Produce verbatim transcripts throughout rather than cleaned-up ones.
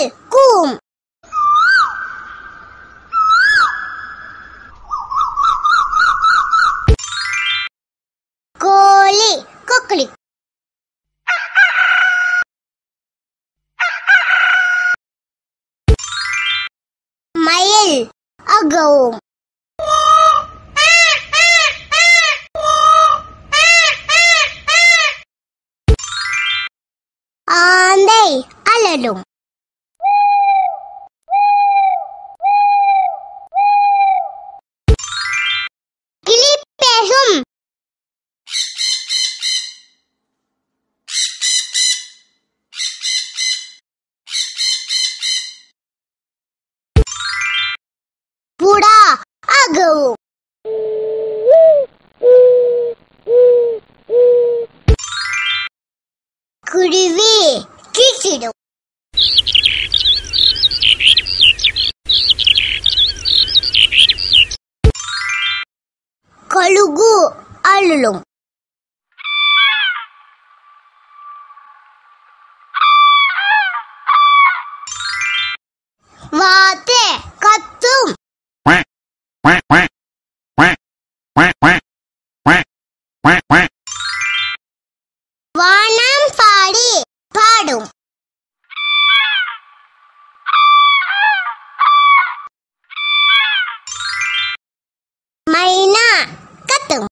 Two, Cum! Koli, Kokli. Mayel, Agawum. Andai, Alalum. Go. Kuruvi, Kikido. Kalugu, Alulum. Mate, Katum. Vanam Padi Padum Maina Katum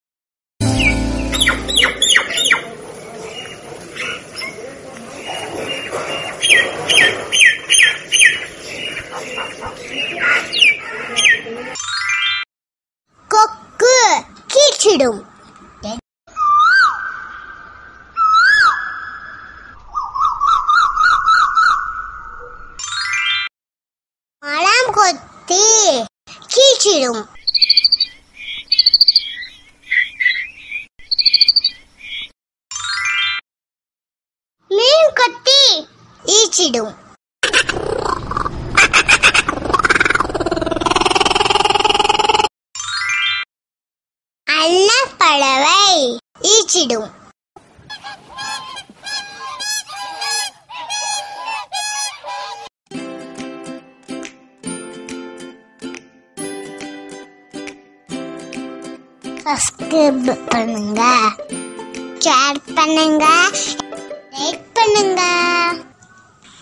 Kokku Kichidum Kichirum Meen Kotti Ichidum Anna Padavai Ichidum Subscribe பண்ணுங்க share பண்ணுங்க like பண்ணுங்க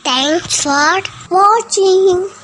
Thanks for watching.